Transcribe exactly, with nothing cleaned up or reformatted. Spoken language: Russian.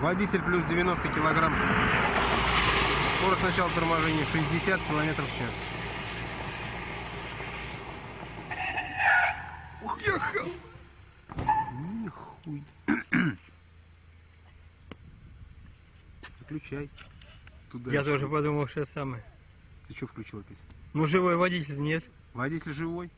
Водитель плюс девяносто килограмм. Скорость начала торможения шестьдесят километров в час. Уехал! Нихуй. Включай. Туда я тоже подумал, что самое. Ты что включил опять? Ну живой водитель нет. Водитель живой?